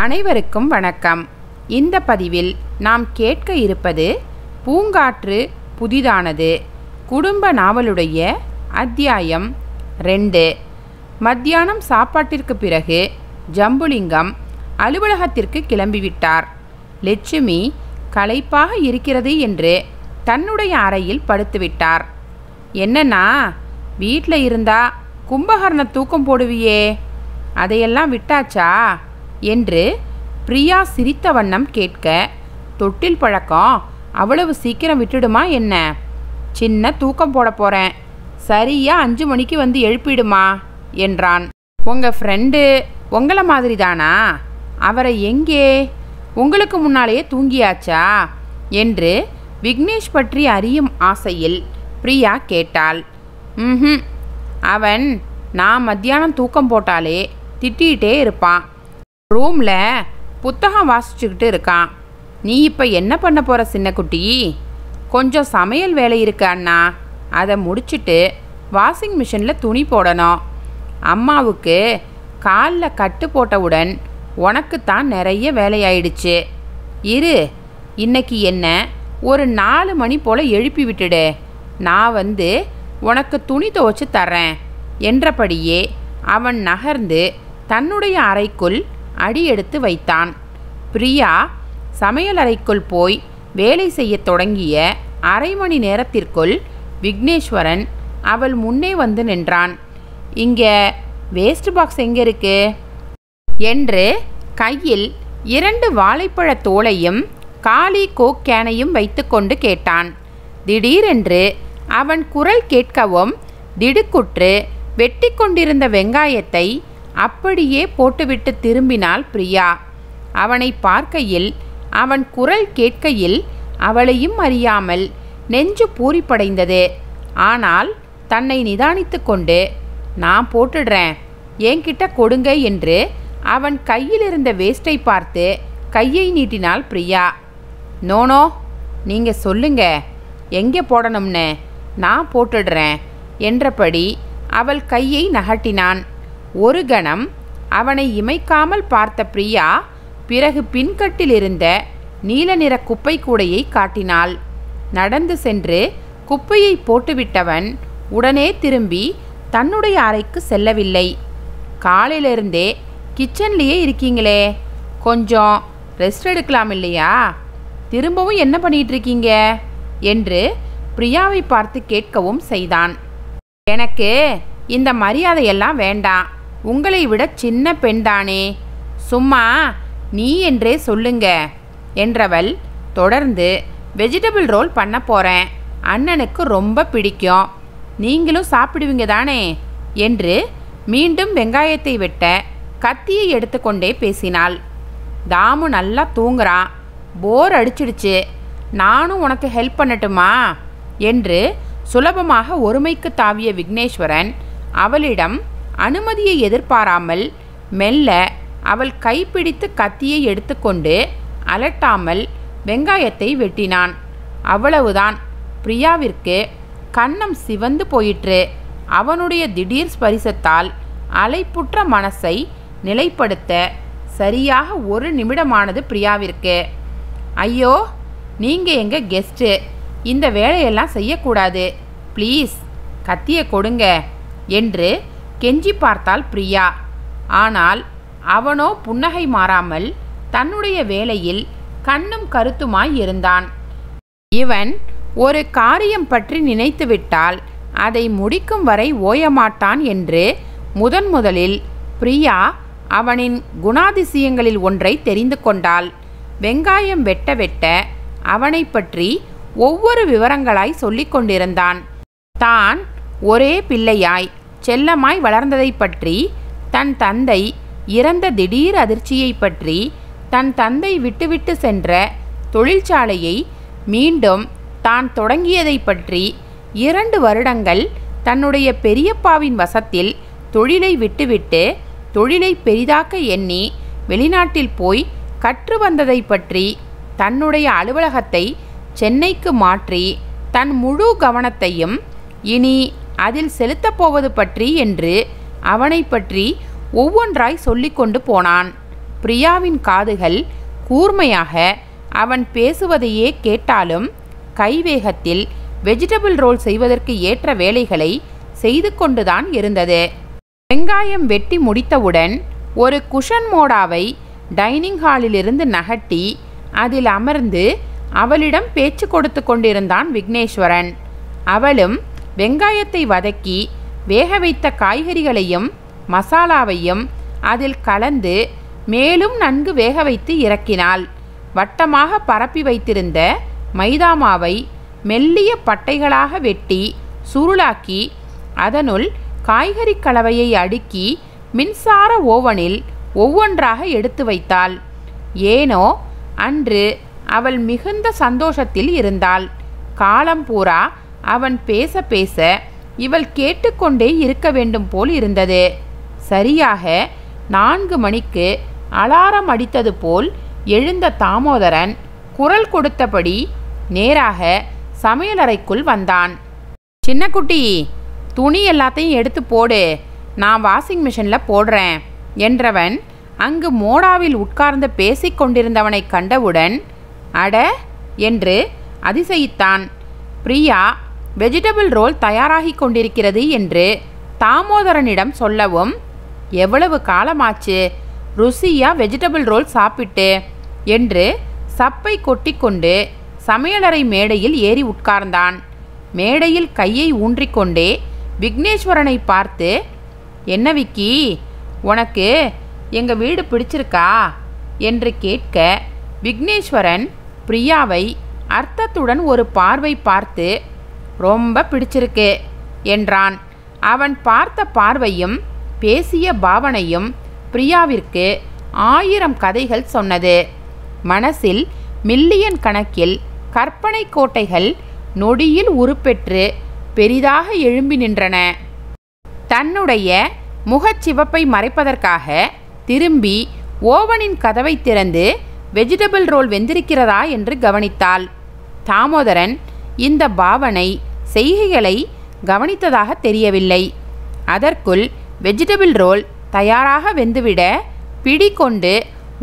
அனைவருக்கும் வணக்கம். இந்த பதிவில் நாம் கேட்க இருப்பது பூங்காற்று புதிதானது குடும்ப நாவலுடைய அத்தியாயம் 2. மத்தியானம் சாப்பாட்டிற்கு பிறகு ஜம்புலிங்கம் அலுவலகத்திற்கு கிளம்பிவிட்டார். லட்சுமி களைப்பாக இருக்கிறது என்று தன்னுடைய அறையில் படுத்துவிட்டார். என்னன்னா, வீட்டில் இருந்தா கும்பகர்ண தூக்கம் போடுவியே, அதையெல்லாம் விட்டாச்சா என்று பிரியா சிரித்த வண்ணம் கேட்க, தொட்டில் பழக்கம் அவ்வளவு சீக்கிரம் விட்டுடுமா என்ன? சின்ன தூக்கம் போட போகிறேன், சரியா 5 மணிக்கு வந்து எழுப்பிடுமா என்றான். உங்கள் ஃப்ரெண்டு உங்களை மாதிரி தானா? அவரை எங்கே? உங்களுக்கு முன்னாலேயே தூங்கியாச்சா என்று விக்னேஷ் பற்றி அறியும் ஆசையில் பிரியா கேட்டாள். ம், அவன் நான் மத்தியானம் தூக்கம் போட்டாலே திட்டிகிட்டே இருப்பான். ரூமில் புத்தகம் வாசிச்சுக்கிட்டு இருக்கான். நீ இப்போ என்ன பண்ண போகிற சின்ன குட்டி? கொஞ்சம் சமையல் வேலை இருக்கு அண்ணா, அதை முடிச்சுட்டு வாஷிங் மிஷினில் துணி போடணும். அம்மாவுக்கு காலில் கட்டு போட்டவுடன் உனக்குத்தான் நிறைய வேலையாயிடுச்சு. இரு, இன்னைக்கு என்ன ஒரு 4 மணி போல் எழுப்பி விட்டுடு, நான் வந்து உனக்கு துணி துவைச்சி தரேன் என்றபடியே அவன் நகர்ந்து தன்னுடைய அறைக்குள் அடியெடுத்து வைத்தான். பிரியா சமையலறைக்குள் போய் வேலை செய்ய தொடங்கிய 1/2 மணி நேரத்திற்குள் விக்னேஸ்வரன் அவள் முன்னே வந்து நின்றான். இங்கே வேஸ்ட் பாக்ஸ் எங்கே இருக்கு என்று கையில் 2 வாழைப்பழ தோலையும் காலி கோக் கேனையும் வைத்து கொண்டு கேட்டான். திடீரென்று அவன் குரல் கேட்கவும் திடுக்குற்று வெட்டி கொண்டிருந்த வெங்காயத்தை அப்படியே போட்டுவிட்டு திரும்பினாள் பிரியா. அவனை பார்க்கையில், அவன் குரல் கேட்கையில் அவளையும் அறியாமல் நெஞ்சு பூரிப்படைந்தது. ஆனால் தன்னை நிதானித்து கொண்டு, நான் போட்டுடுறேன், என்கிட்ட கொடுங்க என்று அவன் கையில் இருந்த வேஸ்டை பார்த்து கையை நீட்டினாள் பிரியா. நோனோ, நீங்கள் சொல்லுங்க எங்கே போடணும்னு, நான் போட்டுடுறேன் என்றபடி அவள் கையை நகட்டினான். ஒரு கணம் அவனை இமைக்காமல் பார்த்த பிரியா பிறகு பின்கட்டிலிருந்த நீல நிற குப்பை கூடையை காட்டினாள். நடந்து சென்று குப்பையை போட்டுவிட்டவன் உடனே திரும்பி தன்னுடைய அறைக்கு செல்லவில்லை. காலையிலிருந்தே கிச்சன்லேயே இருக்கீங்களே, கொஞ்சம் ரெஸ்ட் எடுக்கலாம் இல்லையா? திரும்பவும் என்ன பண்ணிகிட்ருக்கீங்க என்று பிரியாவை பார்த்து கேட்கவும் செய்தான். எனக்கு இந்த மரியாதையெல்லாம் வேண்டாம், உங்களை விட சின்ன பெண்தானே, சும்மா நீ என்றே சொல்லுங்க என்றவள் தொடர்ந்து, வெஜிடபிள் ரோல் பண்ண போகிறேன், அண்ணனுக்கு ரொம்ப பிடிக்கும், நீங்களும் சாப்பிடுவீங்க தானே என்று மீண்டும் வெங்காயத்தை வெட்ட கத்தியை எடுத்துக்கொண்டே பேசினாள். தாமு நல்லா தூங்குறான், போர் அடிச்சிடுச்சு, நானும் உனக்கு ஹெல்ப் பண்ணட்டுமா என்று சுலபமாக ஒருமைக்கு தாவிய விக்னேஸ்வரன் அவளிடம் அனுமதியை எதிர்பாராமல் மெல்ல அவள் கைப்பிடித்து கத்தியை எடுத்துக்கொண்டு அலட்டாமல் வெங்காயத்தை வெட்டினான். அவ்வளவுதான், பிரியாவிற்கு கன்னம் சிவந்து போயிற்று. அவனுடைய திடீர் ஸ்பரிசத்தால் அலைப்புற்ற மனசை நிலைப்படுத்த சரியாக 1 நிமிடமானது பிரியாவிற்கு. ஐயோ, நீங்கள் எங்கள் கெஸ்ட்டு, இந்த வேலையெல்லாம் செய்யக்கூடாது, ப்ளீஸ் கத்தியை கொடுங்க என்று கெஞ்சி பார்த்தாள் பிரியா. ஆனால் அவனோ புன்னகை மாறாமல் தன்னுடைய வேலையில் கண்ணும் கருத்துமாய் இருந்தான். இவன் ஒரு காரியம் பற்றி நினைத்துவிட்டால் அதை முடிக்கும் வரை ஓயமாட்டான் என்று முதன்முதலில் பிரியா அவனின் குணாதிசயங்களில் ஒன்றை தெரிந்து கொண்டாள். வெங்காயம் வெட்ட வெட்ட அவனை பற்றி ஒவ்வொரு விவரங்களாய் சொல்லிக் கொண்டிருந்தான். தான் ஒரே பிள்ளையாய் செல்லமாய் வளர்ந்ததை பற்றி, தன் தந்தை இறந்த திடீர் அதிர்ச்சியை பற்றி, தன் தந்தை விட்டுவிட்டு சென்ற தொழிற்சாலையை மீண்டும் தான் தொடங்கியதை பற்றி, 2 வருடங்கள் தன்னுடைய பெரியப்பாவின் வசத்தில் தொழிலை விட்டுவிட்டு தொழிலை பெரிதாக்க எண்ணி வெளிநாட்டில் போய் கற்று வந்ததை பற்றி, தன்னுடைய அலுவலகத்தை சென்னைக்கு மாற்றி தன் முழு கவனத்தையும் இனி அதில் செலுத்தப்போவது பற்றி என்று அவனை பற்றி ஒவ்வொன்றாய் சொல்லிக்கொண்டு போனான். பிரியாவின் காதுகள் கூர்மையாக அவன் பேசுவதையே கேட்டாலும் கைவேகத்தில் வெஜிடபிள் ரோல் செய்வதற்கு ஏற்ற வேலைகளை செய்து கொண்டுதான் இருந்தது. வெங்காயம் வெட்டி முடித்தவுடன் ஒரு குஷன் மோடாவை டைனிங் ஹாலிலிருந்து நகட்டி அதில் அமர்ந்து அவளிடம் பேச்சு கொடுத்து கொண்டிருந்தான் விக்னேஸ்வரன். அவளும் வெங்காயத்தை வதக்கி வேக வைத்த காய்கறிகளையும் மசாலாவையும் அதில் கலந்து மேலும் நன்கு வேக வைத்து இறக்கினாள். வட்டமாக பரப்பி வைத்திருந்த மைதாமாவை மெல்லிய பட்டைகளாக வெட்டி சுருளாக்கி அதனுள் காய்கறி கலவையை அடுக்கி மின்சார ஓவனில் ஒவ்வொன்றாக எடுத்து வைத்தாள். ஏனோ அன்று அவள் மிகுந்த சந்தோஷத்தில் இருந்தாள். காலம் பூரா அவன் பேச பேச இவள் கேட்டுக்கொண்டே இருக்க வேண்டும் போல் இருந்தது. சரியாக 4 மணிக்கு அலாரம் அடித்தது போல் எழுந்த தாமோதரன் குரல் கொடுத்தபடி நேராக சமையலறைக்குள் வந்தான். சின்னக்குட்டி, துணி எல்லாத்தையும் எடுத்து போடு, நான் வாஷிங் மிஷினில் போடுறேன் என்றவன் அங்கு மோடாவில் உட்கார்ந்து பேசிக்கொண்டிருந்தவனை கண்டவுடன் அட என்று அதிசயித்தான். பிரியா வெஜிடபிள் ரோல் தயாராகி கொண்டிருக்கிறது என்று தாமோதரனிடம் சொல்லவும், எவ்வளவு காலமாச்சு ருசியாக வெஜிடபிள் ரோல் சாப்பிட்டு என்று சப்பை கொட்டி கொண்டு சமையலறை மேடையில் ஏறி உட்கார்ந்தான். மேடையில் கையை ஊன்றிக்கொண்டே விக்னேஸ்வரனை பார்த்து, என்ன விக்கி, உனக்கு எங்கள் வீடு பிடிச்சிருக்கா என்று கேட்க, விக்னேஸ்வரன் பிரியாவை அர்த்தத்துடன் ஒரு பார்வை பார்த்து ரொம்ப பிடிச்சிருக்கு என்றான். அவன் பார்த்த பார்வையும் பேசிய பாவனையும் பிரியாவிற்கு 1000 கதைகள் சொன்னது. மனசில் மில்லியன் கணக்கில் கற்பனை கோட்டைகள் நொடியில் உருப்பெற்று பெரிதாக எழும்பி நின்றன. தன்னுடைய முகச்சிவப்பை மறைப்பதற்காக திரும்பி ஓவனின் கதவை திறந்து வெஜிடபிள் ரோல் வெந்திருக்கிறதா என்று கவனித்தாள். தாமோதரன் இந்த பாவனை செய்கைகளை கவனித்ததாக தெரியவில்லை. அதற்குள் வெஜிடபிள் ரோல் தயாராக வெந்துவிட பிடி கொண்டு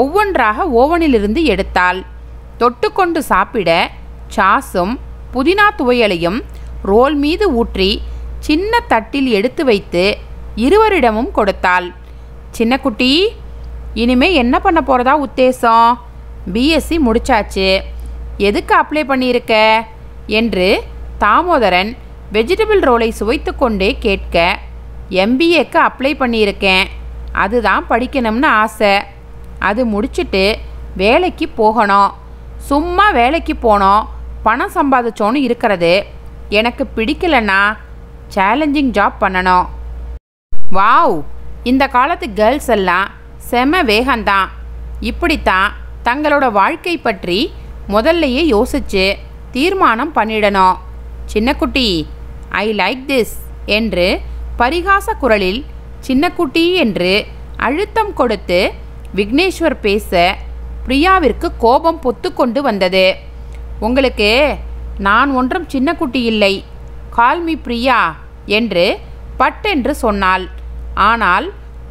ஒவ்வொன்றாக ஓவனிலிருந்து எடுத்தாள். தொட்டுக்கொண்டு சாப்பிட சாஸும் புதினா துவையலையும் ரோல் மீது ஊற்றி சின்ன தட்டில் எடுத்து வைத்து இருவரிடமும் கொடுத்தாள். சின்னக்குட்டி, இனிமே என்ன பண்ண போகிறதா உத்தேசம்? பிஎஸ்சி முடிச்சாச்சு, எதுக்கு அப்ளை பண்ணியிருக்க என்று தாமோதரன் வெஜிடபிள் ரோலை சுவைத்து கொண்டே கேட்க, எம்பிஏக்கு அப்ளை பண்ணியிருக்கேன், அதுதான் படிக்கணும்னு ஆசை, அது முடிச்சுட்டு வேலைக்கு போகணும், சும்மா வேலைக்கு போனோம் பணம் சம்பாதிச்சோன்னு இருக்கிறது, எனக்கு பிடிக்கலன்னா சேலஞ்சிங் ஜாப் பண்ணணும். வாவ், இந்த காலத்து கேர்ள்ஸ் எல்லாம் செம வேகந்தான், இப்படித்தான் தங்களோட வாழ்க்கை பற்றி முதல்லையே யோசிச்சு தீர்மானம் பண்ணிடணும். சின்னக்குட்டி, ஐ லைக் திஸ் என்று பரிகாச குரலில் சின்னக்குட்டி என்று அழுத்தம் கொடுத்து விக்னேஸ்வர் பேச பிரியாவிற்கு கோபம் பொத்து கொண்டு வந்தது. உங்களுக்கு நான் ஒன்றும் சின்னக்குட்டி இல்லை, கால்மி பிரியா என்று பட்டென்று சொன்னாள். ஆனால்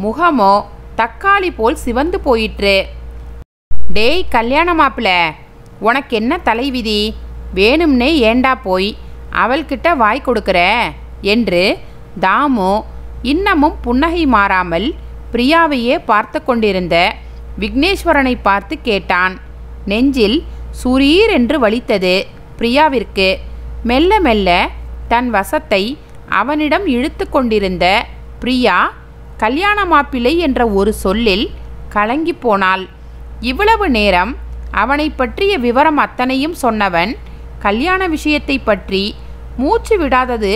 முகமோ தக்காளி போல் சிவந்து போயிற்று. டேய் கல்யாண மாப்பிள்ள, உனக்கு என்ன தலைவிதி, வேணும்னே ஏண்டா போய் அவள்கிட்ட வாய் கொடுக்குற என்று தாமு இன்னமும் புன்னகை மாறாமல் பிரியாவையே பார்த்து கொண்டிருந்த விக்னேஸ்வரனை பார்த்து கேட்டான். நெஞ்சில் சுரீர் என்று வலித்தது பிரியாவிற்கு. மெல்ல மெல்ல தன் வசத்தை அவனிடம் இழுத்து கொண்டிருந்த பிரியா கல்யாண மாப்பிள்ளை என்ற ஒரு சொல்லில் கலங்கி போனாள். இவ்வளவு நேரம் அவனை பற்றிய விவரம் அத்தனையும் சொன்னவன் கல்யாண விஷயத்தை பற்றி மூச்சு விடாதது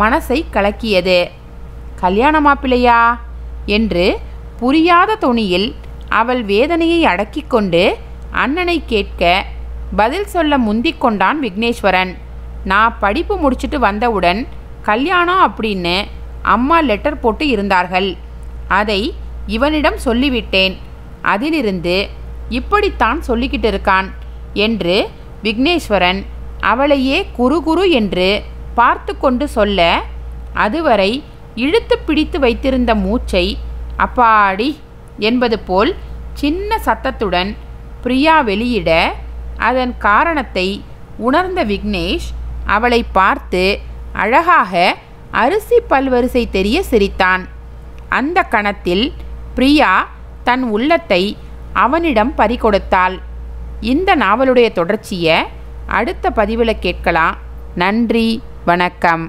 மனசை கலக்கியது. கல்யாண மாப்பிள்ளையா என்று புரியாத தொனியில் அவள் வேதனையை அடக்கி கொண்டு அண்ணனை கேட்க பதில் சொல்ல முந்திக் கொண்டான் விக்னேஸ்வரன். நான் படிப்பு முடிச்சுட்டு வந்தவுடன் கல்யாணம் அப்படின்னு அம்மா லெட்டர் போட்டு இருந்தார்கள், அதை இவனிடம் சொல்லிவிட்டேன், அதிலிருந்து இப்படித்தான் சொல்லிக்கிட்டு இருக்கான் என்று விக்னேஸ்வரன் அவளையே குறுகுறு என்று பார்த்து கொண்டு சொல்ல, அதுவரை இழுத்து பிடித்து வைத்திருந்த மூச்சை அப்பாடி என்பது போல் சின்ன சத்தத்துடன் பிரியா வெளியிட அதன் காரணத்தை உணர்ந்த விக்னேஷ் அவளை பார்த்து அழகாக அரிசி பல்வரிசை தெரிய சிரித்தான். அந்த கணத்தில் பிரியா தன் உள்ளத்தை அவனிடம் பறிகொடுத்தாள். இந்த நாவலுடைய தொடர்ச்சியை அடுத்த பதிவில் கேட்கலாம். நன்றி, வணக்கம்.